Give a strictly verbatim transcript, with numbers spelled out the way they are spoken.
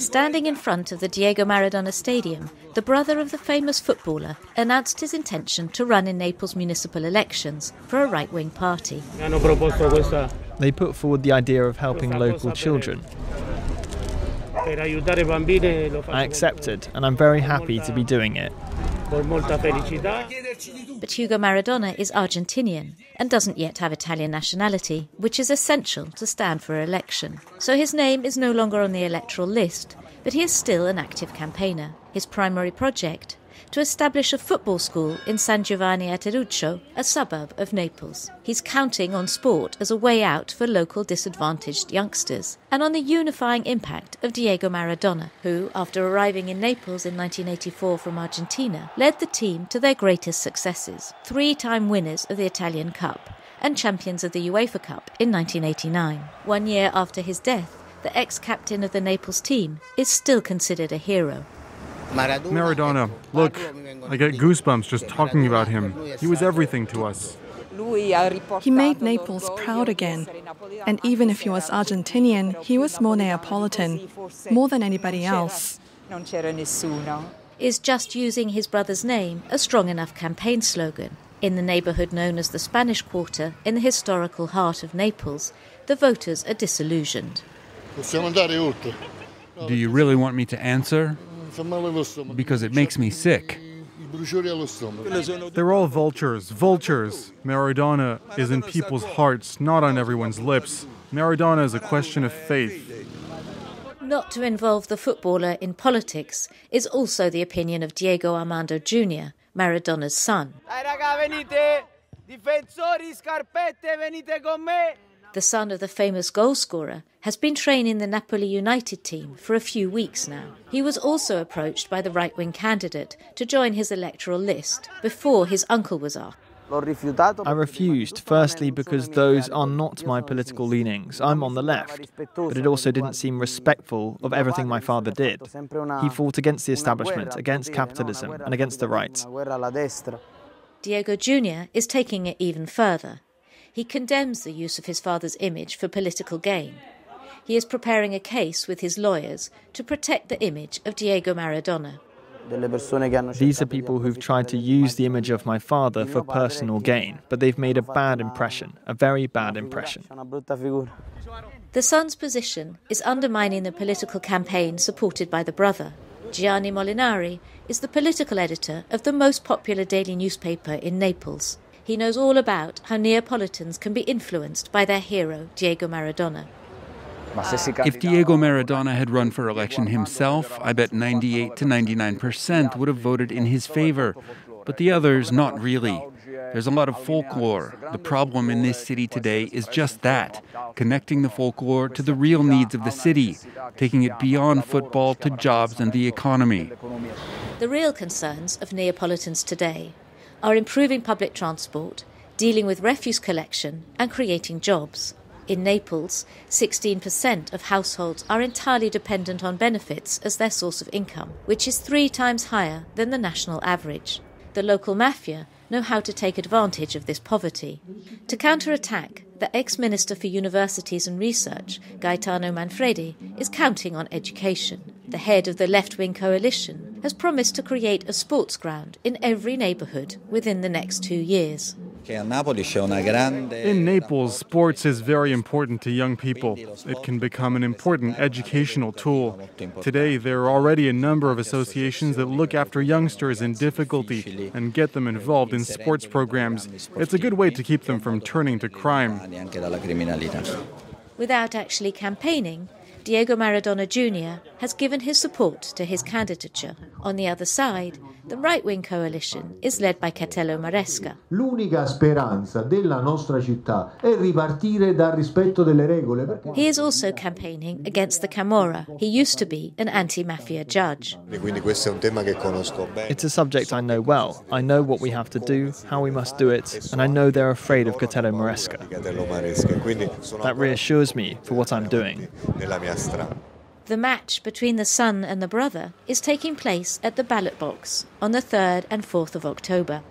Standing in front of the Diego Maradona Stadium, the brother of the famous footballer announced his intention to run in Naples' municipal elections for a right-wing party. They put forward the idea of helping local children. I accepted, and I'm very happy to be doing it. But Hugo Maradona is Argentinian and doesn't yet have Italian nationality, which is essential to stand for election. So his name is no longer on the electoral list, but he is still an active campaigner. His primary project, to establish a football school in San Giovanni a Teduccio, a suburb of Naples. He's counting on sport as a way out for local disadvantaged youngsters and on the unifying impact of Diego Maradona, who, after arriving in Naples in nineteen eighty-four from Argentina, led the team to their greatest successes, three-time winners of the Italian Cup and champions of the UEFA Cup in nineteen eighty-nine. One year after his death, the ex-captain of the Naples team is still considered a hero. Maradona, look, I get goosebumps just talking about him. He was everything to us. He made Naples proud again. And even if he was Argentinian, he was more Neapolitan, more than anybody else. Is just using his brother's name a strong enough campaign slogan? In the neighbourhood known as the Spanish Quarter, in the historical heart of Naples, the voters are disillusioned. Do you really want me to answer? Because it makes me sick. They're all vultures, vultures. Maradona is in people's hearts, not on everyone's lips. Maradona is a question of faith. Not to involve the footballer in politics is also the opinion of Diego Armando Junior, Maradona's son. The son of the famous goalscorer has been training the Napoli United team for a few weeks now. He was also approached by the right-wing candidate to join his electoral list before his uncle was asked. I refused, firstly because those are not my political leanings. I'm on the left, but it also didn't seem respectful of everything my father did. He fought against the establishment, against capitalism, and against the right. Diego Junior is taking it even further. He condemns the use of his father's image for political gain. He is preparing a case with his lawyers to protect the image of Diego Maradona. These are people who've tried to use the image of my father for personal gain, but they've made a bad impression, a very bad impression. The son's position is undermining the political campaign supported by the brother. Gianni Molinari is the political editor of the most popular daily newspaper in Naples. He knows all about how Neapolitans can be influenced by their hero, Diego Maradona. If Diego Maradona had run for election himself, I bet ninety-eight to ninety-nine percent would have voted in his favor, but the others, not really. There's a lot of folklore. The problem in this city today is just that, connecting the folklore to the real needs of the city, taking it beyond football to jobs and the economy. The real concerns of Neapolitans today are improving public transport, dealing with refuse collection and creating jobs. In Naples, sixteen percent of households are entirely dependent on benefits as their source of income, which is three times higher than the national average. The local mafia know how to take advantage of this poverty. To counterattack, the ex-minister for universities and research, Gaetano Manfredi, is counting on education. The head of the left-wing coalition has promised to create a sports ground in every neighbourhood within the next two years. In Naples, sports is very important to young people. It can become an important educational tool. Today, there are already a number of associations that look after youngsters in difficulty and get them involved in sports programs. It's a good way to keep them from turning to crime. Without actually campaigning, Diego Maradona Junior has given his support to his candidature. On the other side, the right-wing coalition is led by Catello Maresca. L'unica speranza della nostra città è ripartire dal rispetto delle regole. He is also campaigning against the Camorra. He used to be an anti-mafia judge. It's a subject I know well. I know what we have to do, how we must do it, and I know they're afraid of Catello Maresca. That reassures me for what I'm doing. The match between the son and the brother is taking place at the ballot box on the third and fourth of October.